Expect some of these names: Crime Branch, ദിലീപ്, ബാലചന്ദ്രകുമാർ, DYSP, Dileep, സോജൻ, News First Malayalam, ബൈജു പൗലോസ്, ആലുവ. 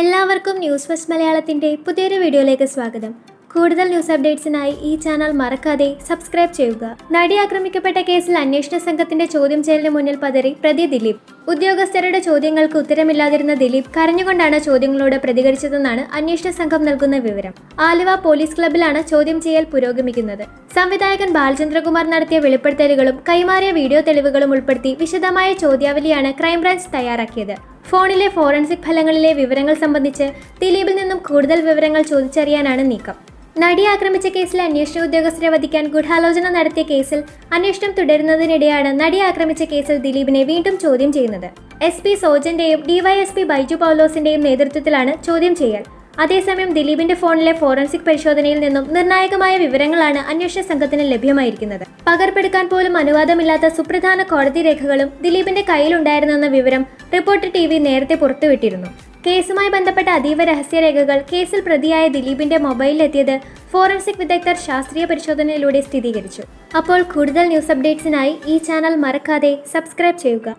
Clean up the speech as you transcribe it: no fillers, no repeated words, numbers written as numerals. എല്ലാവർക്കും news first മലയാളത്തിന്റെ പുതിയൊരു വീഡിയോയിലേക്ക് സ്വാഗതം। കൂടുതൽ ന്യൂസ് അപ്ഡേറ്റ്സിനായി ഈ ചാനൽ മറക്കാതെ സബ്സ്ക്രൈബ് ചെയ്യുക। നടി ആക്രമിക്കപ്പെട്ട കേസിൽ അന്വേഷണ സംഘത്തിന്റെ ചോദ്യം ചെയ്യലിന് മുന്നിൽ പതറി പ്രതി ദിലീപ്. ഉദ്യോഗസ്ഥരുടെ ചോദ്യങ്ങൾക്ക് ഉത്തരമില്ലാതിരുന്ന ദിലീപ് കരഞ്ഞുകൊണ്ടാണ് ചോദ്യങ്ങളോട് പ്രതികരിച്ചതെന്നാണ് അന്വേഷണ സംഘം നൽകുന്ന വിവരം। ആലുവ പോലീസ് ക്ലബ്ബിലാണ് ചോദ്യം ചെയ്യൽ പുരോഗമിക്കുന്നത്. സംവിധായകൻ ബാലചന്ദ്രകുമാർ നടത്തിയ വെളിപ്പെടുത്തലുകളും കൈമാറിയ വീഡിയോ തെളിവുകളും ഉൾപ്പെടുത്തി വിശദമായ ചോദ്യാവലിയാണ് ക്രൈംബ്രാഞ്ച് തയ്യാറാക്കിയത്. ഫോണിലെ ഫോറൻസിക് ഫലങ്ങളിലെ വിവരങ്ങൾ സംബന്ധിച്ച് ദിലീപിൽ നിന്നും കൂടുതൽ വിവരങ്ങൾ ചോദിച്ചറിയാനാണ് നീക്കം. നടിയെ ആക്രമിച്ച കേസിലെ അന്വേഷണ ഉദ്യോഗസ്ഥരെ വധിക്കാൻ ഗൂഢാലോചന നടത്തിയ കേസിൽ അന്വേഷണം തുടരുന്നതിനിടെയാണ് നടിയെ ആക്രമിച്ച കേസിൽ ദിലീപിനെ വീണ്ടും ചോദ്യം ചെയ്യുന്നത്. SP സോജന്റെയും DYSP ബൈജു പൗലോസിന്റെയും നേതൃത്വത്തിലാണ് ചോദ്യം ചെയ്യൽ. അതേസമയം ദിലീപിന്റെ ഫോണിലെ ഫോറൻസിക് പരിശോധനയിൽ നിന്നും നിർണായകമായ വിവരങ്ങളാണ് അന്വേഷണ സംഘത്തിന് ലഭ്യമായിരിക്കുന്നത്. പകർപ്പെടുക്കാൻ പോലും അനുവാദമില്ലാത്ത സുപ്രധാന കോടതി രേഖകളും ദിലീപിന്റെ കയ്യിലുണ്ടായിരുന്നെന്ന വിവരം റിപ്പോർട്ടർ TV നേരത്തെ പുറത്തുവിട്ടിരുന്നു. കേസുമായി ബന്ധപ്പെട്ട അതീവ രഹസ്യരേഖകൾ കേസിൽ പ്രതിയായ ദിലീപിന്റെ മൊബൈലിലെത്തിയത് ഫോറൻസിക് വിദഗ്ധർ ശാസ്ത്രീയ പരിശോധനയിലൂടെ സ്ഥിരീകരിച്ചു. അപ്പോൾ കൂടുതൽ ന്യൂസ് അപ്ഡേറ്റ്സിനായി ഈ ചാനൽ മറക്കാതെ സബ്സ്ക്രൈബ് ചെയ്യുക.